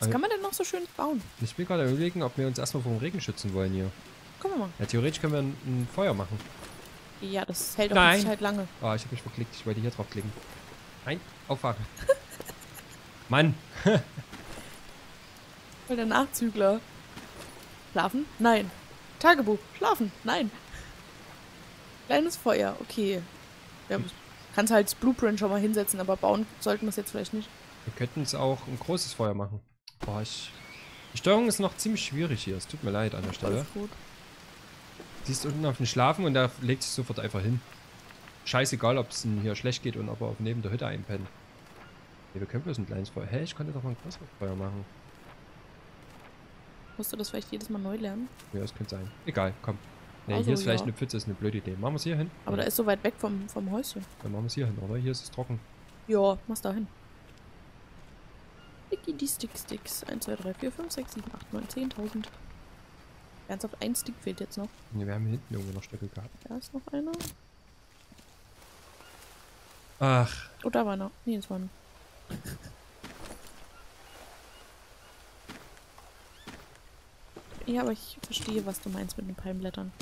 Was kann man denn noch so schön bauen? Ich bin gerade überlegen, ob wir uns erstmal vom Regen schützen wollen hier. Gucken wir mal. Ja, theoretisch können wir ein Feuer machen. Ja, das hält auch nicht halt lange. Ah, oh, ich habe mich verklickt. Ich wollte hier drauf klicken. Nein, aufwachen. Mann. Voll der Nachzügler. Schlafen? Nein. Tagebuch. Schlafen? Nein. Kleines Feuer. Okay. Ja, kannst halt das Blueprint schon mal hinsetzen, aber bauen sollten wir es jetzt vielleicht nicht. Wir könnten es auch ein großes Feuer machen. Boah, die Steuerung ist noch ziemlich schwierig hier. Es tut mir leid an der Stelle. Alles gut. Siehst unten auf den Schlafen und da legt sich sofort einfach hin. Scheißegal, ob es hier schlecht geht und ob er neben der Hütte einpennt. Nee, wir können bloß ein kleines Feuer. Hä, ich konnte doch mal ein großes Feuer machen. Musst du das vielleicht jedes Mal neu lernen? Ja, das könnte sein. Egal, komm. Nee, also, hier ist vielleicht eine Pfütze, ist eine blöde Idee. Machen wir es hier hin. Aber da ist so weit weg vom Häuschen. Dann machen wir es hier hin, oder? Hier ist es trocken. Ja, mach's da hin. Sticky, die Sticks. 1, 2, 3, 4, 5, 6, 7, 8, 9, 10.000. Ernsthaft, ein Stick fehlt jetzt noch. Ne, wir haben hier hinten irgendwo noch Stöcke gehabt. Da ist noch einer. Ach. Oh, da war noch. Nee, das war noch. Ja, aber ich verstehe, was du meinst mit den Palmblättern.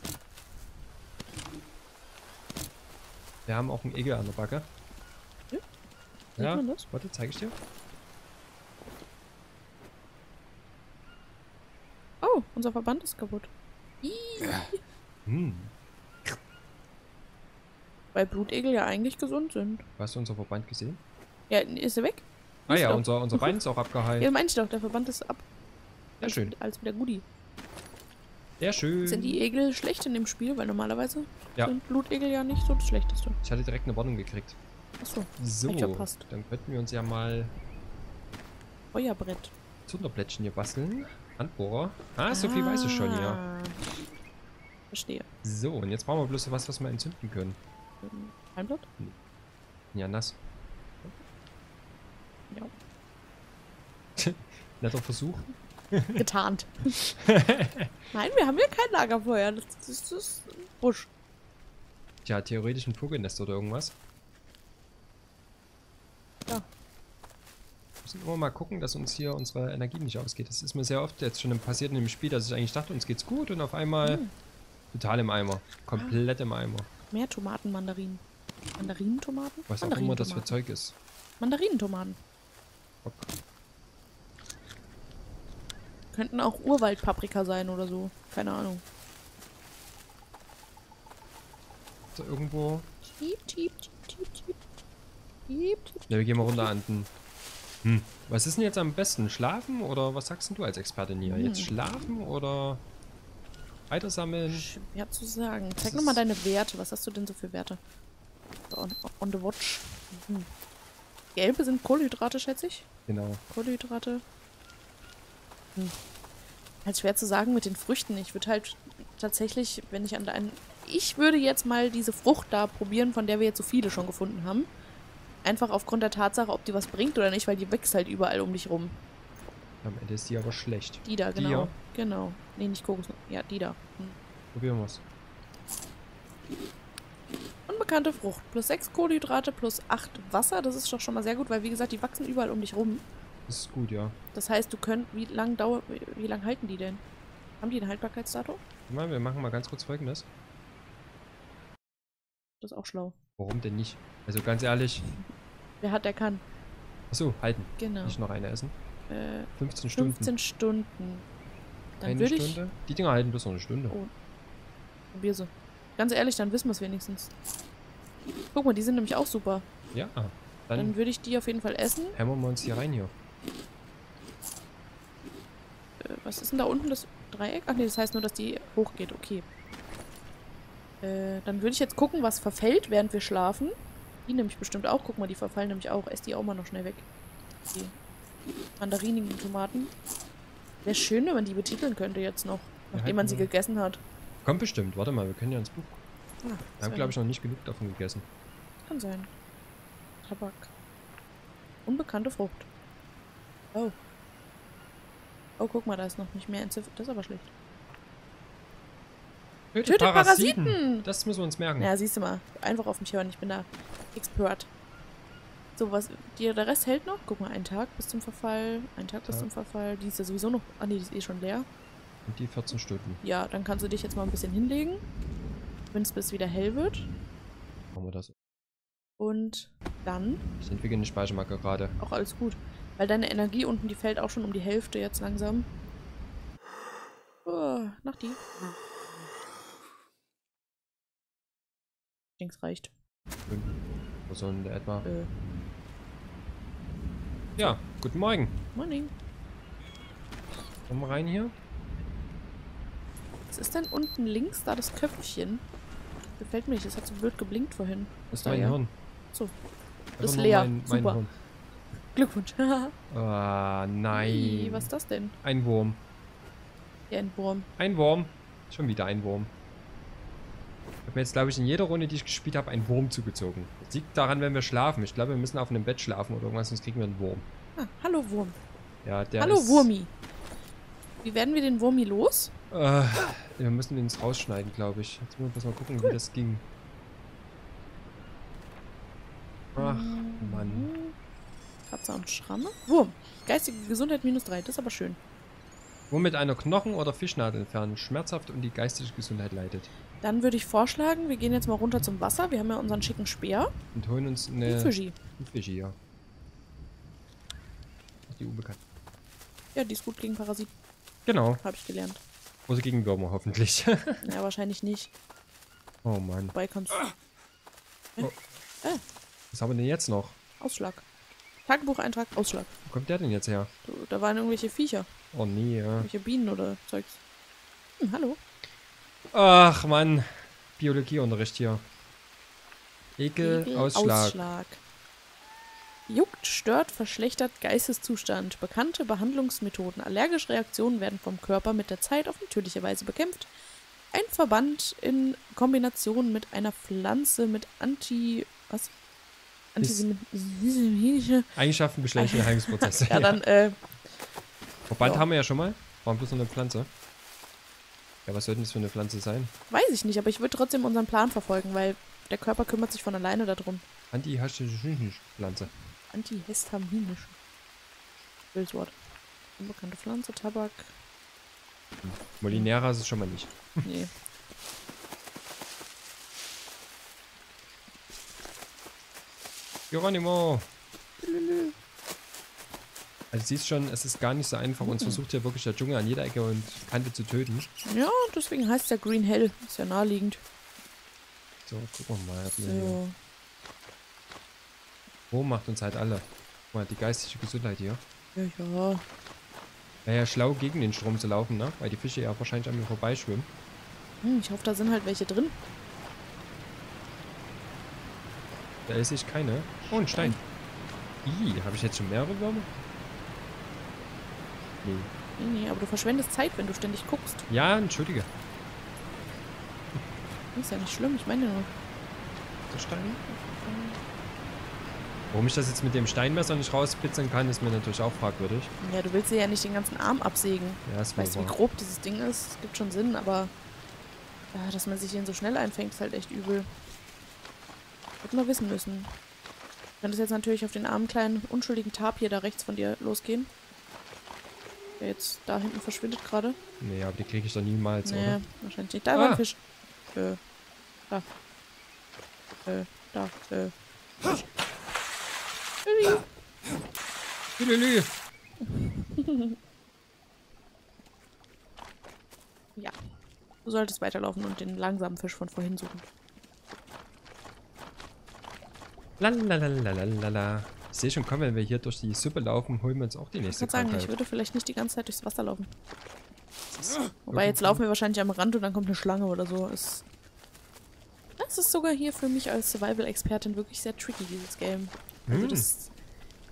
Wir haben auch einen Igel an der Backe. Ja, ja. Das? Warte, zeige ich dir. Oh, unser Verband ist kaputt. Weil Blutegel ja eigentlich gesund sind. Hast du unser Verband gesehen? Ja, ist er weg? Naja, unser Bein ist auch abgeheilt. Ja, meinst du doch, der Verband ist ab. Sehr schön. Als wieder Goodie. Sehr schön. Sind die Egel schlecht in dem Spiel? Weil normalerweise sind Blutegel ja nicht so das Schlechteste. Ich hatte direkt eine Warnung gekriegt. Achso, so, dann könnten wir uns ja mal Feuerbrett. Zunderblättchen hier basteln. Handbohrer. Ah, so viel weiß ich schon, ja. Verstehe. So, und jetzt brauchen wir bloß was, was wir entzünden können. Palmblatt? Ja, nass. Ja. Netter Versuch. Getarnt. Nein, wir haben hier kein Lagerfeuer. Das ist ein Busch. Tja, theoretisch ein Vogelnest oder irgendwas. Ja. Wir müssen immer mal gucken, dass uns hier unsere Energie nicht ausgeht. Das ist mir sehr oft jetzt schon passiert in dem Spiel, dass ich eigentlich dachte, uns geht's gut und auf einmal total im Eimer. Komplett im Eimer. Mehr Tomaten, Mandarinen. Mandarinentomaten? Was auch immer das für Zeug ist. Mandarinentomaten. Okay. Könnten auch Urwaldpaprika sein oder so. Keine Ahnung. Ist da irgendwo... Ja, wir gehen mal runter an den... Was ist denn jetzt am besten? Schlafen oder was sagst denn du als Expertin hier? Jetzt schlafen oder weitersammeln? Schwer zu sagen. Zeig nochmal deine Werte. Was hast du denn so für Werte? On the watch. Gelbe sind Kohlenhydrate, schätze ich. Genau. Kohlenhydrate. Halt schwer zu sagen mit den Früchten. Ich würde halt tatsächlich, wenn ich an der einen... Ich würde jetzt mal diese Frucht da probieren, von der wir jetzt so viele schon gefunden haben. Einfach aufgrund der Tatsache, ob die was bringt oder nicht, weil die wächst halt überall um dich rum. Am Ende ist die aber schlecht. Die da, genau. Die ja. Genau. Nee, nicht Kokos. Ja, die da. Probieren wir's. Unbekannte Frucht. Plus 6 Kohlenhydrate, plus 8 Wasser. Das ist doch schon mal sehr gut, weil wie gesagt, die wachsen überall um dich rum. Das ist gut, ja. Das heißt, du könnt... Wie lang halten die denn? Haben die ein Haltbarkeitsdatum? Wir machen mal ganz kurz Folgendes. Das ist auch schlau. Warum denn nicht? Also ganz ehrlich... Wer hat, der kann. Achso, halten. Genau. Nicht noch eine essen. 15 Stunden. 15 Stunden. Dann eine Stunde? Die Dinger halten bloß noch eine Stunde. Oh. Probier sie. Ganz ehrlich, dann wissen wir es wenigstens. Guck mal, die sind nämlich auch super. Ja. Dann würde ich die auf jeden Fall essen. Hämmern wir uns hier rein hier. Was ist denn da unten das Dreieck? Ach ne, das heißt nur, dass die hochgeht. Okay. Dann würde ich jetzt gucken, was verfällt, während wir schlafen. Die nämlich bestimmt auch. Guck mal, die verfallen nämlich auch. Ess die auch mal noch schnell weg. Die mandarinigen Tomaten. Wäre schön, wenn man die betiteln könnte jetzt noch, nachdem man sie gegessen hat. Kommt bestimmt. Warte mal, wir können ja ins Buch. Wir haben, glaube ich, noch nicht genug davon gegessen. Kann sein. Tabak. Unbekannte Frucht. Oh. Oh, guck mal, da ist noch nicht mehr entziffert. Das ist aber schlecht. Töte Parasiten! Das müssen wir uns merken. Ja, siehst du mal. Einfach auf mich hören, ich bin da Expert. So, was, der Rest hält noch. Guck mal, einen Tag bis zum Verfall. Einen Tag bis zum Verfall. Die ist ja sowieso noch... Ah, nee, die ist eh schon leer. Und die 14 Stücken. Ja, dann kannst du dich jetzt mal ein bisschen hinlegen. Wenn es bis wieder hell wird. Machen wir das. Und dann... Ich entwickle eine Speichermarke gerade. Auch alles gut. Weil deine Energie unten, die fällt auch schon um die Hälfte jetzt langsam. Oh, nach die. Ich denke, es reicht. Wo soll denn der etwa? Ja, guten Morgen. Morning. Komm mal rein hier. Was ist denn unten links da das Köpfchen? Gefällt mir nicht, das hat so blöd geblinkt vorhin. Das ist dein Hirn. So. Das ist leer. Mein Super. Hirn. Glückwunsch. Ah, nein. Hey, was ist das denn? Ein Wurm. Ja, ein Wurm. Ein Wurm. Schon wieder ein Wurm. Ich habe mir jetzt, glaube ich, in jeder Runde, die ich gespielt habe, einen Wurm zugezogen. Das liegt daran, wenn wir schlafen. Ich glaube, wir müssen auf einem Bett schlafen oder irgendwas, sonst kriegen wir einen Wurm. Ah, hallo Wurm. Ja, der hallo ist... Wurmi. Wie werden wir den Wurmi los? Wir müssen ihn rausschneiden, glaube ich. Jetzt müssen wir mal gucken, cool, wie das ging. Ach, Mann. Katze und Schramme? Wurm. Geistige Gesundheit -3. Das ist aber schön. Wurm mit einer Knochen- oder Fischnadel entfernen. Schmerzhaft und die geistige Gesundheit leidet. Dann würde ich vorschlagen, wir gehen jetzt mal runter zum Wasser. Wir haben ja unseren schicken Speer. Und holen uns eine... Fischi. Ein Fischi, ja. Die Unbekannte. Ja, die ist gut gegen Parasiten. Genau. Habe ich gelernt. Also gegen Würmer hoffentlich. Ja, wahrscheinlich nicht. Oh Mann. Wobei kannst du... Oh. Was haben wir denn jetzt noch? Ausschlag. Tagebucheintrag, Ausschlag. Wo kommt der denn jetzt her? Da waren irgendwelche Viecher. Oh nee, ja. Irgendwelche Bienen oder Zeugs. Hm, hallo. Ach Mann. Biologieunterricht hier. Ekel, Ausschlag. Ausschlag. Juckt, stört, verschlechtert Geisteszustand. Bekannte Behandlungsmethoden. Allergische Reaktionen werden vom Körper mit der Zeit auf natürliche Weise bekämpft. Ein Verband in Kombination mit einer Pflanze mit antisemitische Eigenschaften beschleunigen Heilungsprozesse. Ja, dann, Verband haben wir ja schon mal. Warum bloß noch eine Pflanze? Ja, was sollte das für eine Pflanze sein? Weiß ich nicht, aber ich würde trotzdem unseren Plan verfolgen, weil der Körper kümmert sich von alleine darum. Antihistaminische Pflanze. Antihistaminische. Böses Wort. Unbekannte Pflanze, Tabak. Molinera ist es schon mal nicht. Nee. Geronimo! Also du siehst schon, es ist gar nicht so einfach. Uns versucht ja wirklich der Dschungel an jeder Ecke und Kante zu töten. Ja, deswegen heißt der Green Hell. Ist ja naheliegend. So, gucken wir mal. So. Wo macht uns halt alle? Guck mal, die geistige Gesundheit hier. Ja. Wäre ja schlau, gegen den Strom zu laufen, ne? Weil die Fische ja wahrscheinlich an mir vorbeischwimmen. Hm, ich hoffe, da sind halt welche drin. Da esse ich keine. Oh, ein Stein. Ih, habe ich jetzt schon mehrere Würmer? Nee. Nee, aber du verschwendest Zeit, wenn du ständig guckst. Ja, entschuldige. Ist ja nicht schlimm, ich meine nur. Der Stein? Warum ich das jetzt mit dem Steinmesser nicht rauspitzeln kann, ist mir natürlich auch fragwürdig. Ja, du willst dir ja nicht den ganzen Arm absägen. Ja, ist weißt du, wie grob dieses Ding ist? Es gibt schon Sinn, aber... Ja, dass man sich den so schnell einfängt, ist halt echt übel. Hätten wir wissen müssen. Du könntest jetzt natürlich auf den armen, kleinen, unschuldigen Tapir da rechts von dir losgehen. Der jetzt da hinten verschwindet gerade. Nee, aber die kriege ich doch niemals, nee, oder? Wahrscheinlich nicht. Da war ein Fisch. Da. Da. Lili. Ja. Du solltest weiterlaufen und den langsamen Fisch von vorhin suchen. Lalalalala. Ich sehe schon, komm, wenn wir hier durch die Suppe laufen, holen wir uns auch die nächste Krankheit. Ich würde vielleicht nicht die ganze Zeit durchs Wasser laufen. Wobei, jetzt laufen wir wahrscheinlich am Rand und dann kommt eine Schlange oder so. Das ist sogar hier für mich als Survival-Expertin wirklich sehr tricky, dieses Game. Also das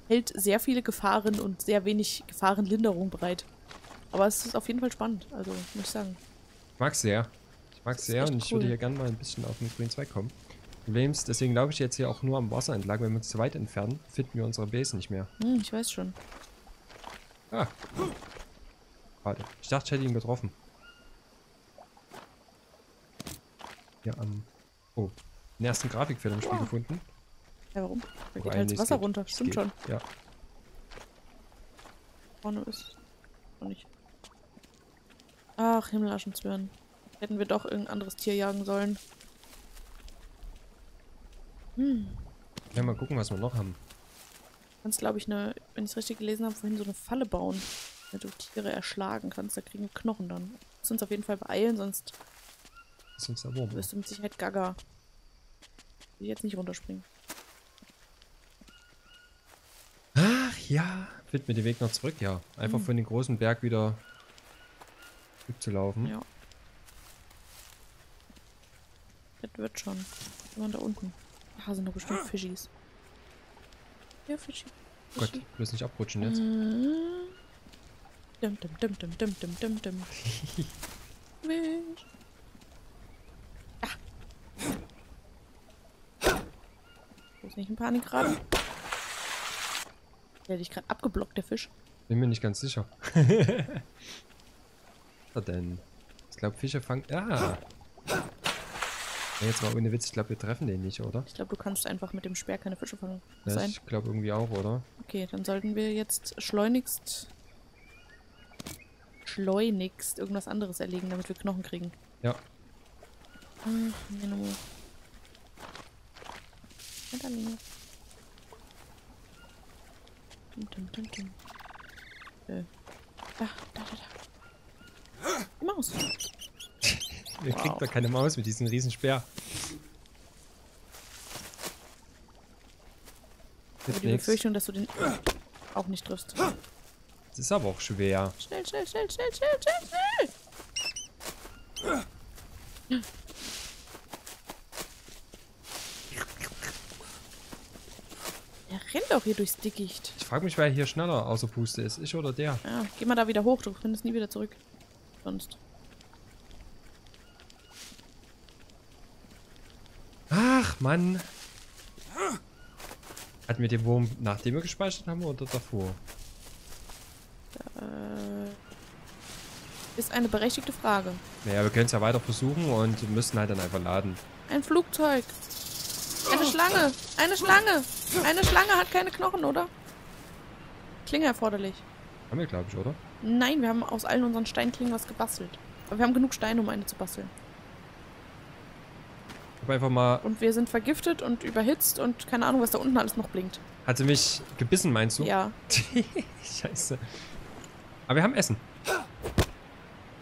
hält sehr viele Gefahren und sehr wenig Gefahrenlinderung bereit. Aber es ist auf jeden Fall spannend, also muss ich sagen. Ich mag es sehr. Ich mag es sehr und ich würde hier gerne mal ein bisschen auf den Green 2 kommen. Problems, deswegen laufe ich jetzt hier auch nur am Wasser entlang. Wenn wir uns zu weit entfernen, finden wir unsere Base nicht mehr. Hm, ich weiß schon. Ah. Warte. Ich dachte, ich hätte ihn getroffen. Hier am... Oh. Den ersten Grafikfehler im Spiel gefunden. Ja, warum? Da geht halt das Wasser runter. Stimmt schon. Ja. Vorne ist noch nicht. Ach, Himmelaschenzwirn. Hätten wir doch irgendein anderes Tier jagen sollen. Hm. Ja, mal gucken, was wir noch haben. Du kannst, glaube ich, eine, wenn ich es richtig gelesen habe, vorhin so eine Falle bauen, damit du Tiere erschlagen kannst. Da kriegen wir Knochen dann. Du musst uns auf jeden Fall beeilen, sonst bist du mit Sicherheit gaga. Will ich jetzt nicht runterspringen. Ach ja, finden wir den Weg noch zurück, ja. Einfach von den großen Berg wieder zurückzulaufen. Ja. Das wird schon. Die waren da unten. Da sind doch bestimmt Fischis. Ja, Fischi. Gott, du wirst nicht abrutschen jetzt. Dum, dum, dum, dum, dum, dum, dum, dum. Fisch. Ah. Muss nicht in Panik geraten. Der hat dich gerade abgeblockt, der Fisch. Bin mir nicht ganz sicher. Was denn? Ich glaube, Fische fangen. Ah! Ja, jetzt mal ohne Witz, ich glaube, wir treffen den nicht, oder? Ich glaube, du kannst einfach mit dem Speer keine Fische fangen. Ja, ich glaube irgendwie auch, oder? Okay, dann sollten wir jetzt schleunigst irgendwas anderes erlegen, damit wir Knochen kriegen. Ja. Da. Die Maus. Ihr kriegt da keine Maus mit diesem riesen Speer. Aber die Befürchtung, dass du den auch nicht triffst. Das ist aber auch schwer. Schnell, schnell, schnell, schnell, schnell, schnell, schnell! Er rennt auch hier durchs Dickicht. Ich frage mich, wer hier schneller außer Puste ist. Ich oder der? Ja, geh mal da wieder hoch. Du findest nie wieder zurück. Sonst. Mann. Hatten wir den Wurm, nachdem wir gespeichert haben, oder davor? Ist eine berechtigte Frage. Naja, wir können es ja weiter versuchen und müssen halt dann einfach laden. Ein Flugzeug. Eine Schlange. Eine Schlange. Eine Schlange hat keine Knochen, oder? Klinge erforderlich. Haben wir, glaube ich, oder? Nein, wir haben aus allen unseren Steinklingen was gebastelt. Aber wir haben genug Steine, um eine zu basteln. Einfach mal. Und wir sind vergiftet und überhitzt und keine Ahnung, was da unten alles noch blinkt. Hat sie mich gebissen, meinst du? Ja. Scheiße. Aber wir haben Essen.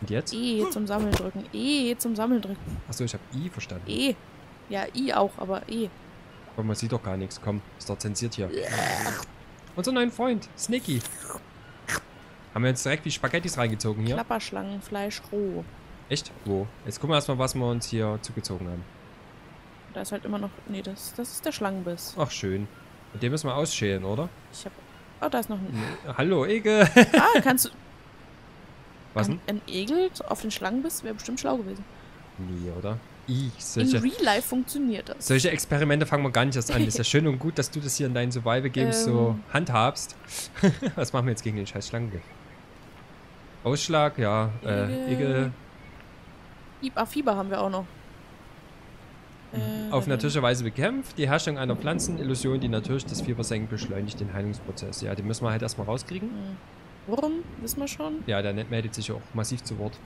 Und jetzt? E zum Sammeln drücken. E zum Sammeln drücken. Achso, ich habe I verstanden. E. Ja, I auch, aber E. Aber man sieht doch gar nichts. Komm, ist doch zensiert hier. Unser neuen Freund, Sneaky. Haben wir uns direkt wie Spaghettis reingezogen hier? Klapperschlangenfleisch roh. Echt? Wo? Jetzt gucken wir erstmal, was wir uns hier zugezogen haben. Da ist halt immer noch... Nee, das ist der Schlangenbiss. Ach, schön. Mit dem müssen wir ausschälen, oder? Ich hab... Oh, da ist noch ein... Hallo, Egel! Ah, kannst du... Was denn? Ein Egel auf den Schlangenbiss wäre bestimmt schlau gewesen. Nee, oder? Solche... In Real Life funktioniert das. Solche Experimente fangen wir gar nicht erst an. Ist ja schön und gut, dass du das hier in deinen Survival-Games so handhabst. Was machen wir jetzt gegen den scheiß Schlangenbiss? Ausschlag, ja. Egel. Fieber haben wir auch noch. Auf natürliche Weise bekämpft. Die Herstellung einer Pflanzenillusion, die natürlich das Fiebersenken beschleunigt, den Heilungsprozess. Ja, den müssen wir halt erstmal rauskriegen. Wurm, wissen wir schon. Ja, der meldet sich auch massiv zu Wort.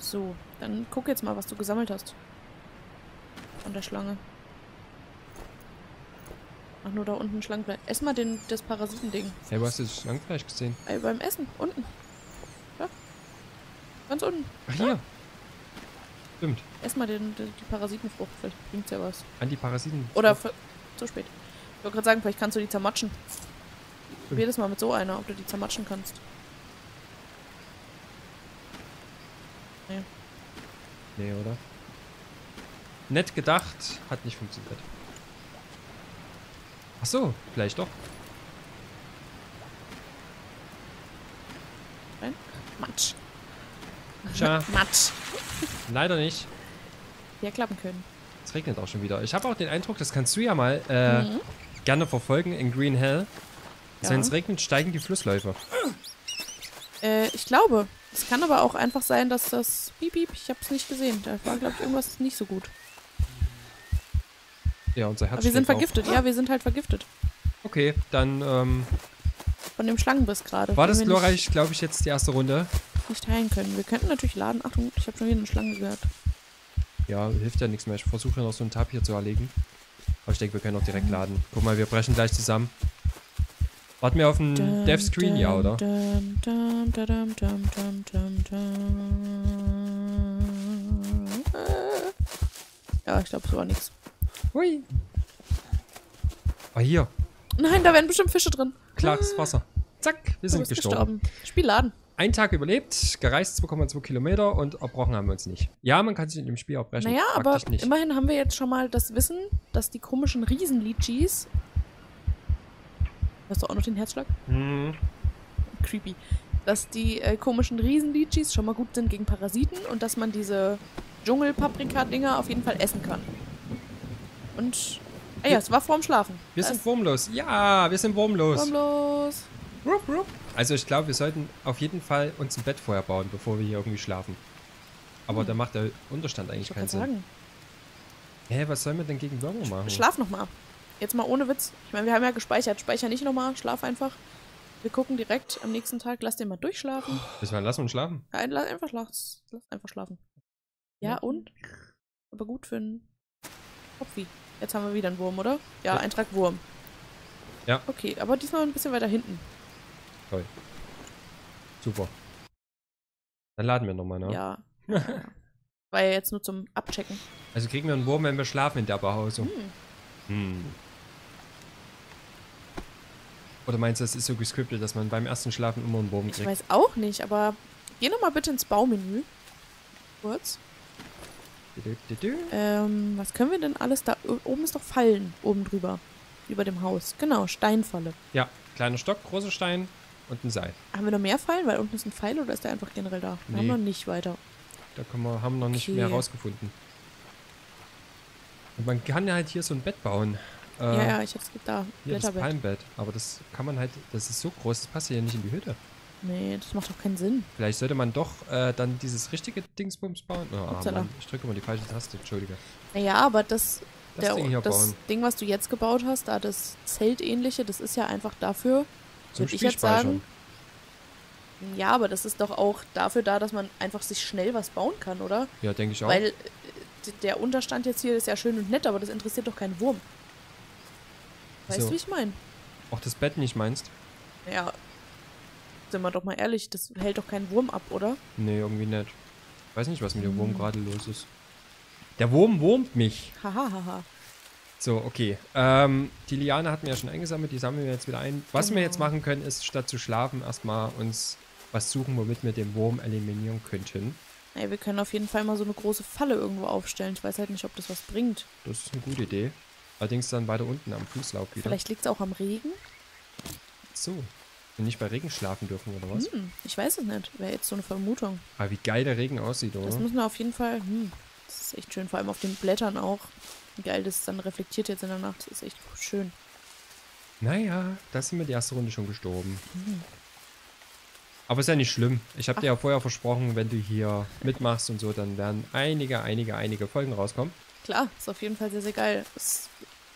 So, dann guck jetzt mal, was du gesammelt hast. Von der Schlange. Ach, nur da unten Schlangenfleisch. Ess mal das Parasitending. Hey, wo hast du das Schlangenfleisch gesehen? Beim Essen, unten. Ja. Ganz unten. Ach, hier. Ja. Stimmt. Erst mal die Parasitenfrucht, vielleicht bringt's ja was. Antiparasitenfrucht? Oder zu spät. Ich wollte gerade sagen, vielleicht kannst du die zermatschen. Probier das mal mit so einer, ob du die zermatschen kannst. Nee. Nee, oder? Nett gedacht, hat nicht funktioniert. Ach so, vielleicht doch. Nein? Matsch. Tja. Matsch. Leider nicht. Ja, klappen können. Es regnet auch schon wieder. Ich habe auch den Eindruck, das kannst du ja mal gerne verfolgen in Green Hell. Ja. Wenn es regnet, steigen die Flussläufe. Ich glaube. Es kann aber auch einfach sein, dass das... Piep, piep, ich habe es nicht gesehen. Da war, glaube ich, irgendwas nicht so gut. Ja, unser Herz. Aber wir sind vergiftet, ja, wir sind halt vergiftet. Okay, dann, von dem Schlangenbiss gerade. War das glorreich, glaube ich, jetzt die erste Runde? Nicht heilen können. Wir könnten natürlich laden. Achtung, ich habe schon wieder eine Schlange gehört. Ja, hilft ja nichts mehr. Ich versuche noch so einen Tab hier zu erlegen. Aber ich denke, wir können auch direkt laden. Guck mal, wir brechen gleich zusammen. Warten wir auf den Dev-Screen, ja, oder? Ja, ich glaube, so war nichts. Hui. Ah, hier. Nein, da werden bestimmt Fische drin. Klares Wasser. Zack, wir sind gestorben. Spiel laden. Einen Tag überlebt, gereist 2,2 Kilometer und erbrochen haben wir uns nicht. Ja, man kann sich in dem Spiel erbrechen. Naja, aber immerhin haben wir jetzt schon mal das Wissen, dass die komischen Riesen-Litschis... Hast du auch noch den Herzschlag? Mhm. Creepy. Dass die komischen Riesen-Litschis schon mal gut sind gegen Parasiten und dass man diese Dschungel-Paprika-Dinger auf jeden Fall essen kann. Und... Ah ja, es war vorm Schlafen. Wir sind wurmlos. Ja, wir sind wurmlos. Wurmlos. Rup, rup. Also ich glaube, wir sollten auf jeden Fall uns ein Bett vorher bauen, bevor wir hier irgendwie schlafen. Aber da macht der Unterstand eigentlich keinen Sinn. Hä, was sollen wir denn gegen Würmer machen? Schlaf nochmal ab. Jetzt mal ohne Witz. Ich meine, wir haben ja gespeichert. Speicher nicht nochmal, schlaf einfach. Wir gucken direkt am nächsten Tag. Lass den mal durchschlafen. Bis wann lassen wir uns schlafen? Ja, lass einfach schlafen. Lass einfach schlafen. Ja, ja, und? Aber gut für einen Kopfi. Jetzt haben wir wieder einen Wurm, oder? Ja, ja. Eintrag Wurm. Ja. Okay, aber diesmal ein bisschen weiter hinten. Toll. Super. Dann laden wir nochmal, ne? Ja. War ja jetzt nur zum Abchecken. Also kriegen wir einen Wurm, wenn wir schlafen in der Behausung. Hm. Oder meinst du, das ist so gescriptet, dass man beim ersten Schlafen immer einen Wurm kriegt? Ich weiß auch nicht, aber geh nochmal bitte ins Baumenü. Kurz. Was können wir denn alles da... Oben ist doch Fallen, oben drüber. Über dem Haus. Genau, Steinfalle. Ja, kleiner Stock, großer Stein und ein Seil. Haben wir noch mehr Fallen? Weil unten ist ein Pfeil oder ist der einfach generell da? Nee. Haben wir noch nicht weiter. Da können wir, haben wir noch nicht mehr rausgefunden. Und man kann ja halt hier so ein Bett bauen. Ja, ich hab's da. Hier das Palmbett. Aber das kann man halt... Das ist so groß, das passt ja nicht in die Hütte. Nee, das macht doch keinen Sinn. Vielleicht sollte man doch dann dieses richtige Dingsbums bauen. Oh, Mann, ich drücke mal die falsche Taste, entschuldige. Naja, aber das Ding, was du jetzt gebaut hast, da das Zeltähnliche, das ist ja einfach dafür, würde ich jetzt sagen. Ja, aber das ist doch auch dafür da, dass man einfach sich schnell was bauen kann, oder? Ja, denke ich auch. Weil der Unterstand jetzt hier ist ja schön und nett, aber das interessiert doch keinen Wurm. Weißt du, wie ich meine? Auch das Bett nicht meinst? Ja. Sind wir doch mal ehrlich, das hält doch keinen Wurm ab, oder? Nee, irgendwie nicht. Ich weiß nicht, was mit dem Wurm gerade los ist. Der Wurm wurmt mich. Hahaha. So, okay. Die Liane hatten wir ja schon eingesammelt, die sammeln wir jetzt wieder ein. Was wir jetzt machen können, ist, statt zu schlafen, erstmal uns was suchen, womit wir den Wurm eliminieren könnten. Ey, wir können auf jeden Fall mal so eine große Falle irgendwo aufstellen. Ich weiß halt nicht, ob das was bringt. Das ist eine gute Idee. Allerdings dann weiter unten am Fußlauf wieder. Vielleicht liegt es auch am Regen. So. Und nicht bei Regen schlafen dürfen, oder was? Hm, ich weiß es nicht. Wäre jetzt so eine Vermutung. Aber wie geil der Regen aussieht, oder? Das müssen wir auf jeden Fall... das ist echt schön. Vor allem auf den Blättern auch. Wie geil das dann reflektiert jetzt in der Nacht. Das ist echt schön. Naja, da sind wir die erste Runde schon gestorben. Aber ist ja nicht schlimm. Ich habe dir ja vorher versprochen, wenn du hier mitmachst und so, dann werden einige Folgen rauskommen. Klar, ist auf jeden Fall sehr, sehr geil. Das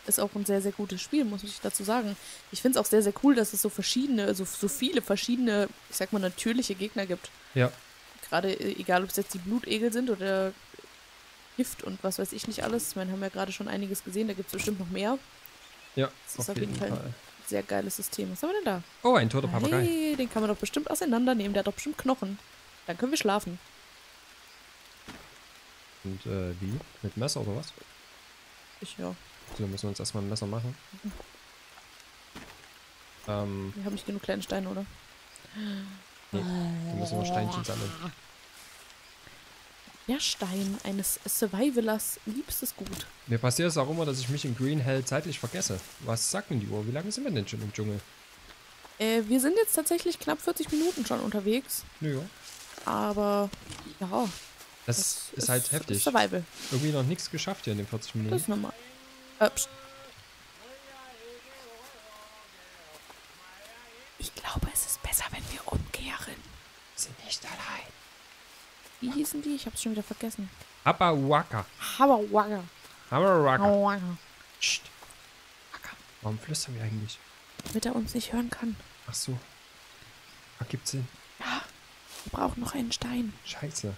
ist auch ein sehr, sehr gutes Spiel, muss ich dazu sagen. Ich finde es auch sehr, sehr cool, dass es so viele verschiedene, ich sag mal, natürliche Gegner gibt. Ja. Gerade, egal ob es jetzt die Blutegel sind oder Gift und was weiß ich nicht alles. Ich meine, haben wir gerade schon einiges gesehen, da gibt es bestimmt noch mehr. Ja, das ist auf jeden Fall ein sehr geiles System. Was haben wir denn da? Oh, ein toter Papagei. Nee, den kann man doch bestimmt auseinandernehmen, der hat doch bestimmt Knochen. Dann können wir schlafen. Und wie? Mit Messer oder was? Ja. So, müssen wir uns erstmal ein Messer machen. Wir haben nicht genug kleine Steine, oder? Nee, wir müssen noch Steinchen sammeln. Der Stein eines Survivalers liebstes Gut. Mir passiert es auch immer, dass ich mich in Green Hell zeitlich vergesse. Was sagt denn die Uhr? Wie lange sind wir denn schon im Dschungel? Wir sind jetzt tatsächlich knapp 40 Minuten schon unterwegs. Naja. Aber, ja. Das ist halt heftig. Survival. Irgendwie noch nichts geschafft hier in den 40 Minuten. Das ist normal. Ich glaube, es ist besser, wenn wir umkehren. Wir sind nicht allein. Wie hießen die? Ich hab's schon wieder vergessen. Habawaka. Habawaka. Habawaka. Psst. Acker. Warum flüstern wir eigentlich? Damit er uns nicht hören kann. Ach so. Ergibt Sinn. Ja. Wir brauchen noch einen Stein. Scheiße.